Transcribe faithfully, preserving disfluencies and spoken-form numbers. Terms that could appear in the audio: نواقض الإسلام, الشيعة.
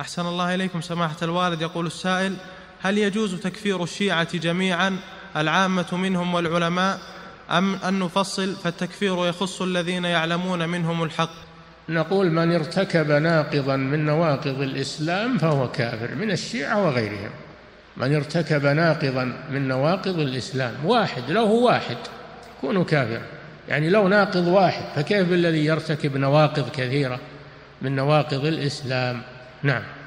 أحسن الله إليكم سماحة الوالد. يقول السائل: هل يجوز تكفير الشيعة جميعا، العامة منهم والعلماء، أم أن نفصل فالتكفير يخص الذين يعلمون منهم الحق؟ نقول: من ارتكب ناقضا من نواقض الإسلام فهو كافر من الشيعة وغيرهم. من ارتكب ناقضا من نواقض الإسلام، واحد، لو هو واحد يكون كافر، يعني لو ناقض واحد فكيف بالذي يرتكب نواقض كثيرة من نواقض الإسلام؟ نعم.